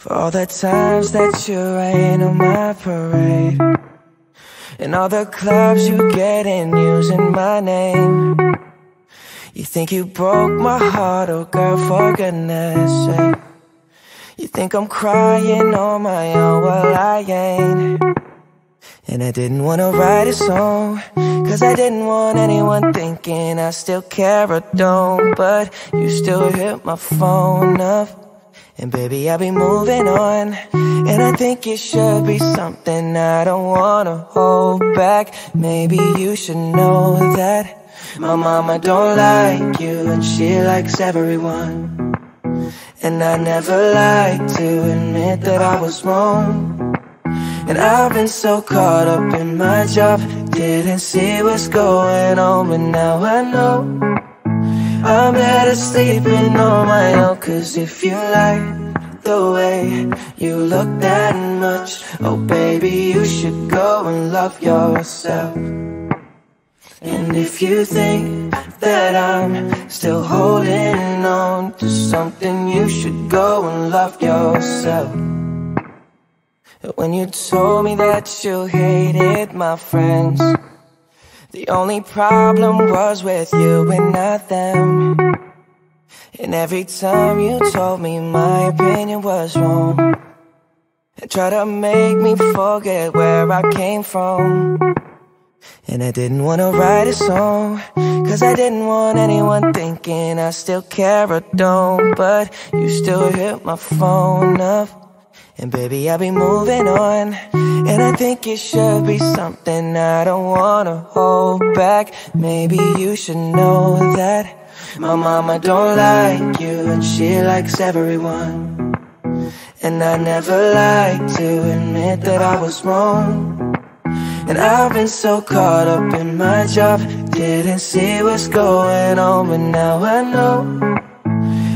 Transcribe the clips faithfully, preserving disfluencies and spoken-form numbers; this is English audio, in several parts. For all the times that you rain on my parade, and all the clubs you get in using my name. You think you broke my heart, oh girl, for goodness sake. You think I'm crying on my own, well I ain't. And I didn't wanna write a song, cause I didn't want anyone thinking I still care or don't. But you still hit my phone up, and baby I'll be moving on. And I think it should be something I don't wanna hold back. Maybe you should know that my mama don't like you, and she likes everyone. And I never liked to admit that I was wrong. And I've been so caught up in my job, didn't see what's going on. But now I know I'm better sleeping on my own. Cause if you like the way you look that much, oh baby, you should go and love yourself. And if you think that I'm still holding on to something, you should go and love yourself. When you told me that you hated my friends, the only problem was with you and not them. And every time you told me my opinion was wrong, and tried to make me forget where I came from. And I didn't wanna write a song, cause I didn't want anyone thinking I still care or don't. But you still hit my phone up, and baby, I'll be moving on. And I think it should be something I don't wanna hold back. Maybe you should know that my mama don't like you, and she likes everyone. And I never liked to admit that I was wrong. And I've been so caught up in my job, didn't see what's going on. But now I know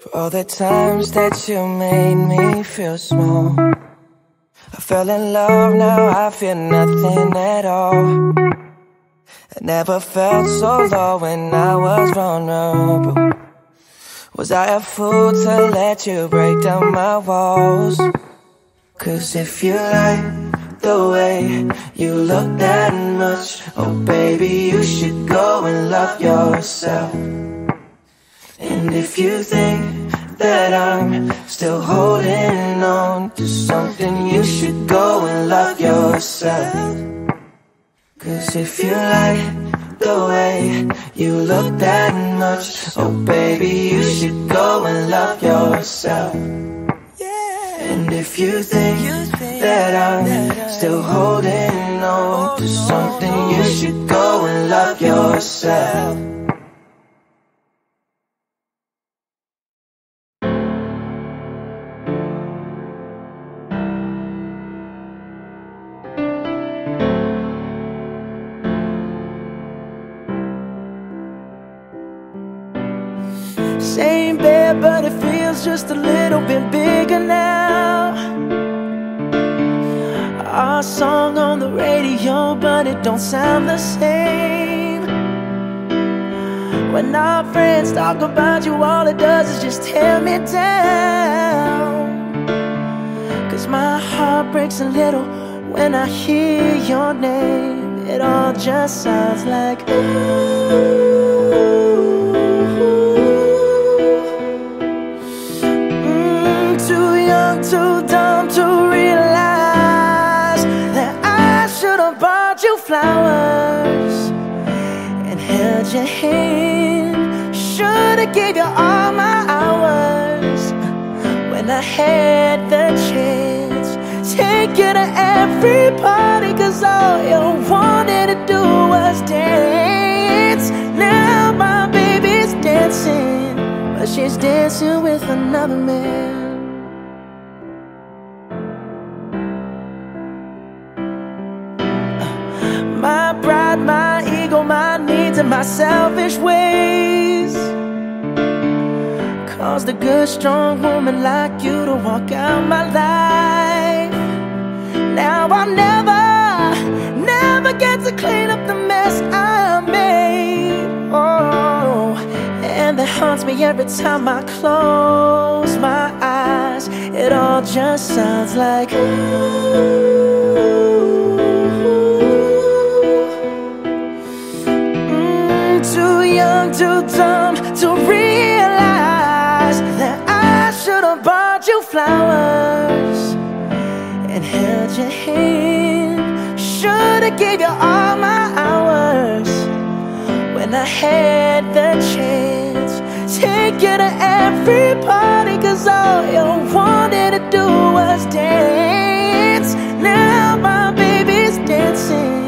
For all the times that you made me feel small, I fell in love, now I feel nothing at all. I never felt so low when I was vulnerable. Was I a fool to let you break down my walls? Cause if you like the way you look that much, oh baby, you should go and love yourself. And if you think that I'm still holding on to something, you should go and love yourself. Cause if you like the way you look that much, oh baby, you should go and love yourself. And if you think that I'm still holding on to something, you should go and love yourself. Same bed, but it feels just a little bit bigger now. Our song on the radio, but it don't sound the same. When our friends talk about you, all it does is just tear me down. Cause my heart breaks a little when I hear your name. It all just sounds like ooh. Too dumb to realize that I should have bought you flowers and held your hand. Should have gave you all my hours when I had the chance. Take you to every party, cause was all you wanted to do was dance. Now my baby's dancing, but she's dancing with another man. My pride, my ego, my needs, and my selfish ways caused a good, strong woman like you to walk out my life. Now I'll never, never get to clean up the mess I made. Oh, and that haunts me every time I close my eyes. It all just sounds like ooh. Too young, too dumb to realize that I should have bought you flowers and held your hand. Should have gave you all my hours when I had the chance. Take you to every party, cause all you wanted to do was dance. Now my baby's dancing,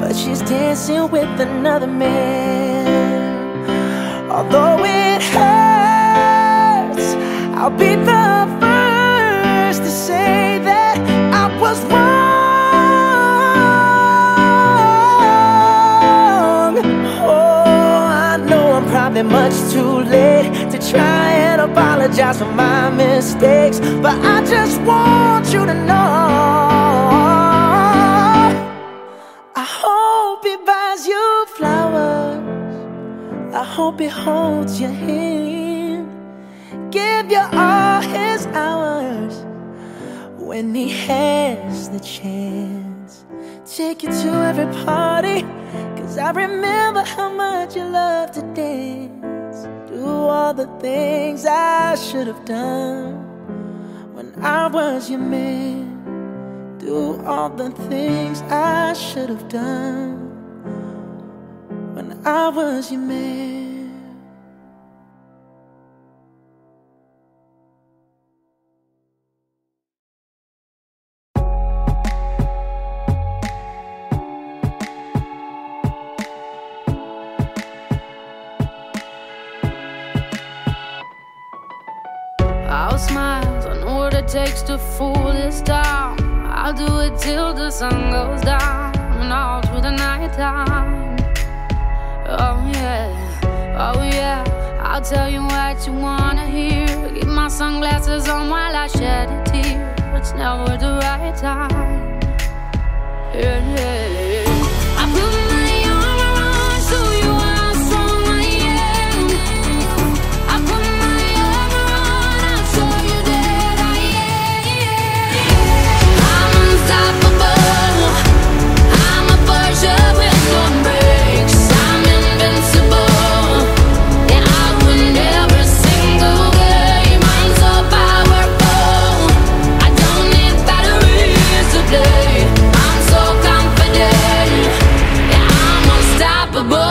but she's dancing with another man. Although it hurts, I'll be the first to say that I was wrong. Oh, I know I'm probably much too late to try and apologize for my mistakes, but I just want you to know you flowers. I hope he holds your hand, give you all his hours when he has the chance. Take you to every party, cause I remember how much you loved to dance. Do all the things I should have done when I was your man. Do all the things I should have done when I was your man. I'll smile, I know what it takes to fool this town. I'll do it till the sun goes down and all through the night time. Oh yeah, oh yeah, I'll tell you what you wanna hear. Keep my sunglasses on while I shed a tear. It's never the right time. Yeah, yeah, yeah. I put my arm around so you are strong, yeah. I put my arm around, I saw you dead, oh yeah, yeah, yeah. I'm unstoppable, I'm a virgin with no brakes.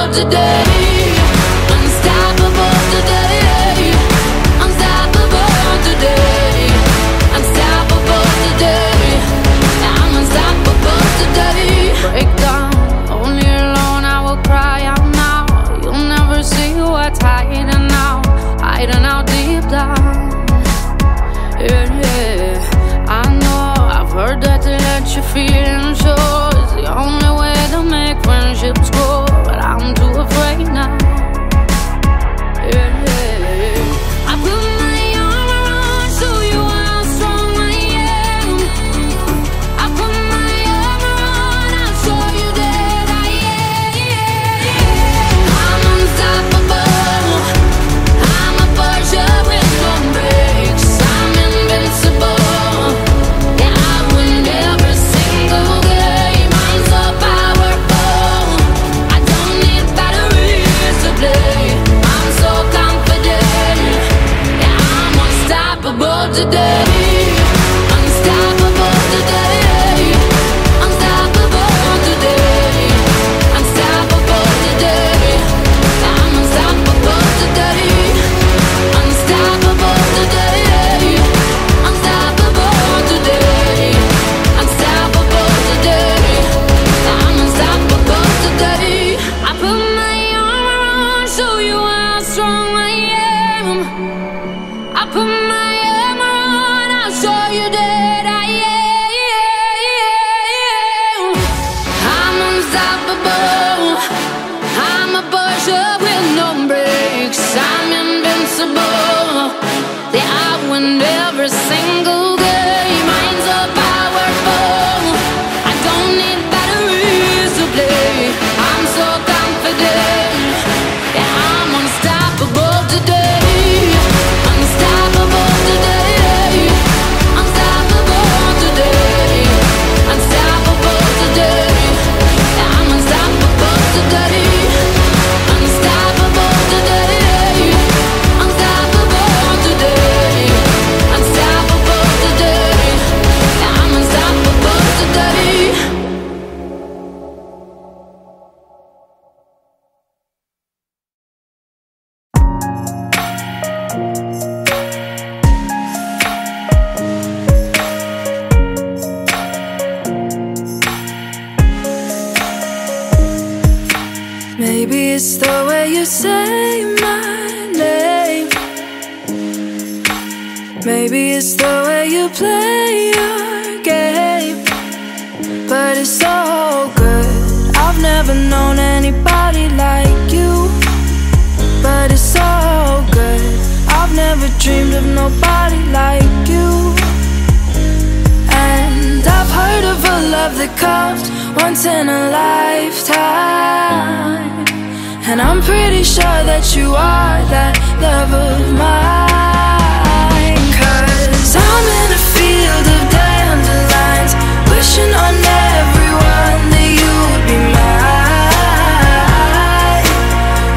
Today, unstoppable today, unstoppable today, unstoppable today, I'm unstoppable today. Break down, only alone I will cry out now. You'll never see what's hiding out, hiding out deep down. Yeah, yeah, I know, I've heard that they let you feel and show. It's the only way to make friendships grow. I'm too afraid. that I win every single day. Your mind's so powerful, I don't need batteries to play. I'm so confident that I'm unstoppable today. Unstoppable today. Unstoppable today. Unstoppable today. I'm unstoppable today. Maybe it's the way you say my name. Maybe it's the way you play your game. But it's so good, I've never known anybody like you. But it's so good, I've never dreamed of nobody like you. And I've heard of a love that comes once in a lifetime, and I'm pretty sure that you are that love of mine. Cause I'm in a field of dandelions, wishing on everyone that you would be mine,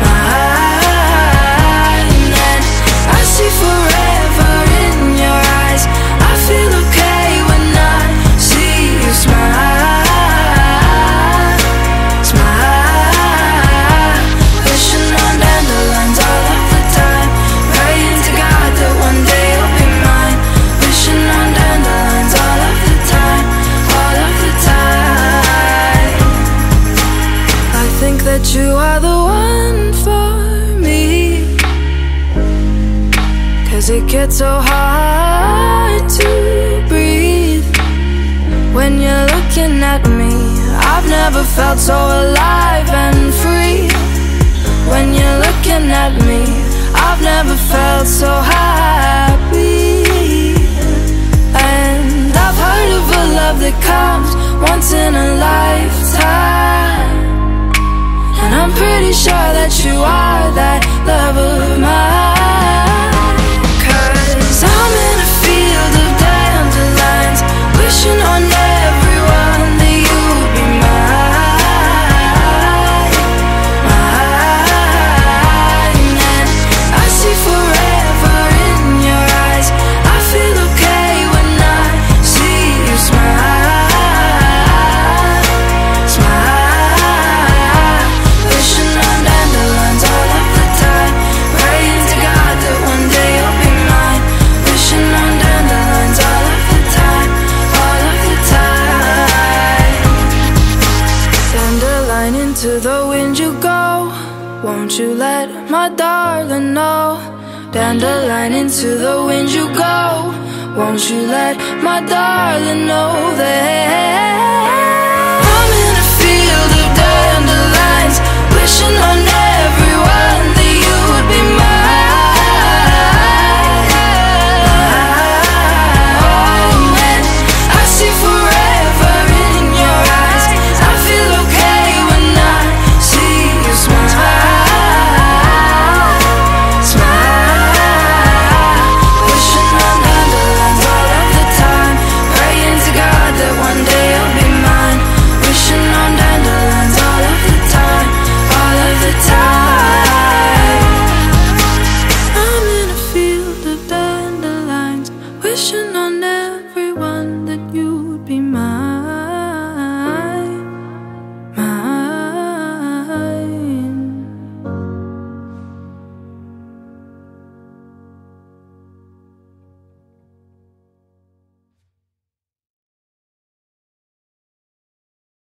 mine. And I see forever in your eyes, I feel okay when I see you smile. You are the one for me, cause it gets so hard to breathe when you're looking at me. I've never felt so alive and free when you're looking at me. I've never felt so happy. And I've heard of a love that comes once in a lifetime, and I'm pretty sure that you are that love of mine. Cause I'm in a field of dandelions, wishing on everyone that you would be mine, mine. And I see forever in your eyes, I feel okay when I see you smile. To the wind you go, won't you let my darling know? Dandelion, into the wind you go, won't you let my darling know that